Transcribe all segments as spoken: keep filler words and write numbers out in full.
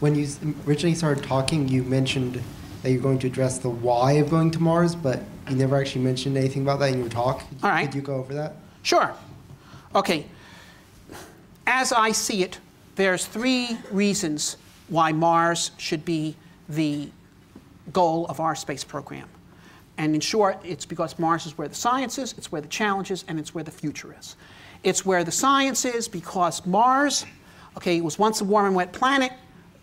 when you originally started talking, you mentioned that you're going to address the why of going to Mars, but you never actually mentioned anything about that in your talk. All right. Could you go over that? Sure. Okay. As I see it, there's three reasons why Mars should be the goal of our space program. And in short, it's because Mars is where the science is, it's where the challenge is, and it's where the future is. It's where the science is because Mars, okay, it was once a warm and wet planet.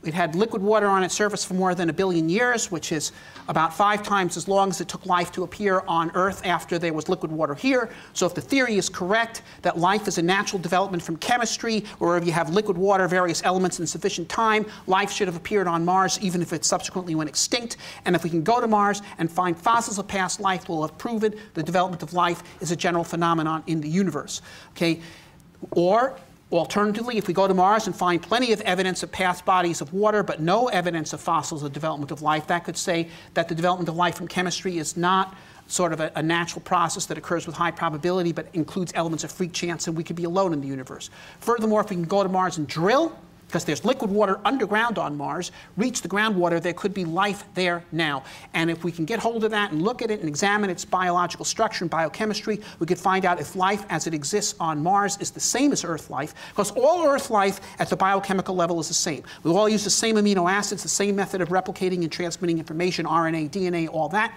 It had liquid water on its surface for more than a billion years, which is about five times as long as it took life to appear on Earth after there was liquid water here. So if the theory is correct that life is a natural development from chemistry, or if you have liquid water, various elements in sufficient time, life should have appeared on Mars even if it subsequently went extinct. And if we can go to Mars and find fossils of past life, we'll have proven the development of life is a general phenomenon in the universe. Okay? Or alternatively, if we go to Mars and find plenty of evidence of past bodies of water, but no evidence of fossils of development of life, that could say that the development of life from chemistry is not sort of a, a natural process that occurs with high probability, but includes elements of freak chance, and we could be alone in the universe. Furthermore, if we can go to Mars and drill, because there's liquid water underground on Mars, reach the groundwater, there could be life there now. And if we can get hold of that and look at it and examine its biological structure and biochemistry, we could find out if life as it exists on Mars is the same as Earth life, because all Earth life at the biochemical level is the same. We all use the same amino acids, the same method of replicating and transmitting information, R N A, D N A, all that.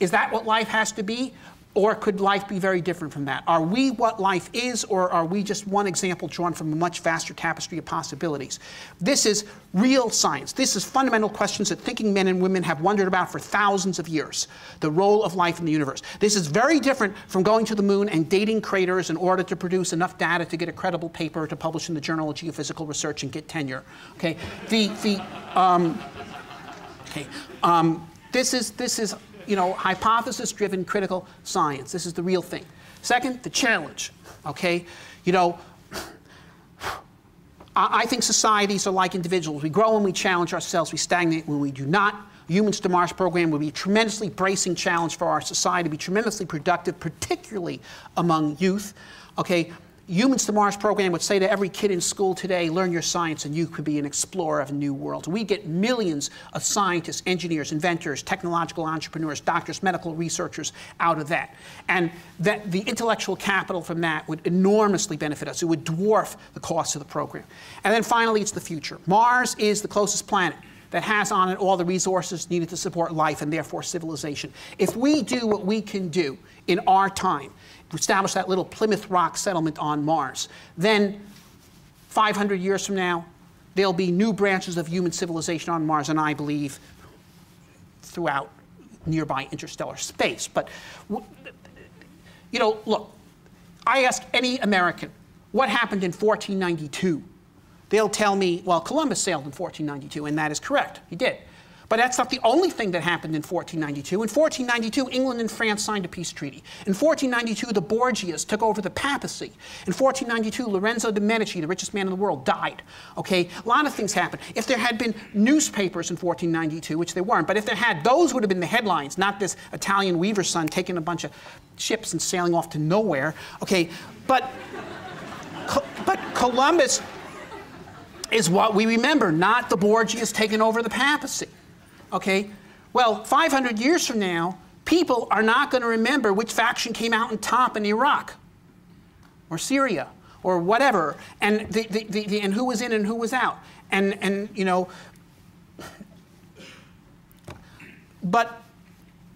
Is that what life has to be? Or could life be very different from that? Are we what life is, or are we just one example drawn from a much vaster tapestry of possibilities? This is real science. This is fundamental questions that thinking men and women have wondered about for thousands of years, the role of life in the universe. This is very different from going to the moon and dating craters in order to produce enough data to get a credible paper to publish in the Journal of Geophysical Research and get tenure. Okay, the, the, um, okay. Um, this is, this is, you know, hypothesis-driven critical science. This is the real thing. Second, the challenge, okay? You know, I think societies are like individuals. We grow when we challenge ourselves. We stagnate when we do not. Humans to Mars program would be a tremendously bracing challenge for our society, be tremendously productive, particularly among youth, okay? Humans to Mars program would say to every kid in school today, learn your science and you could be an explorer of new worlds. We get millions of scientists, engineers, inventors, technological entrepreneurs, doctors, medical researchers out of that. And that the intellectual capital from that would enormously benefit us. It would dwarf the cost of the program. And then finally, it's the future. Mars is the closest planet that has on it all the resources needed to support life and therefore civilization. If we do what we can do in our time, establish that little Plymouth Rock settlement on Mars, then five hundred years from now, there'll be new branches of human civilization on Mars, and I believe throughout nearby interstellar space. But, you know, look, I ask any American, what happened in fourteen ninety-two? They'll tell me, well, Columbus sailed in fourteen ninety-two, and that is correct. He did. But that's not the only thing that happened in fourteen ninety-two. In fourteen ninety-two, England and France signed a peace treaty. In fourteen ninety-two, the Borgias took over the papacy. In fourteen ninety-two, Lorenzo de' Medici, the richest man in the world, died. Okay? A lot of things happened. If there had been newspapers in fourteen ninety-two, which there weren't, but if there had, those would have been the headlines, not this Italian weaver's son taking a bunch of ships and sailing off to nowhere. Okay? But, but Columbus is what we remember, not the Borgias taking over the papacy. Okay? Well, five hundred years from now, people are not going to remember which faction came out on top in Iraq or Syria or whatever, and, the, the, the, the, and who was in and who was out. And, and you know, but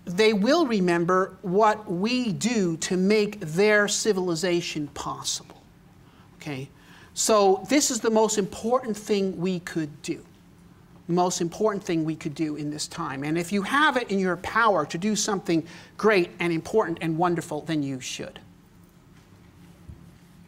they will remember what we do to make their civilization possible. Okay? So this is the most important thing we could do. The most important thing we could do in this time. And if you have it in your power to do something great and important and wonderful, then you should.